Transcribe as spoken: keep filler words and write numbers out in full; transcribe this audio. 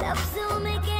Love to make it.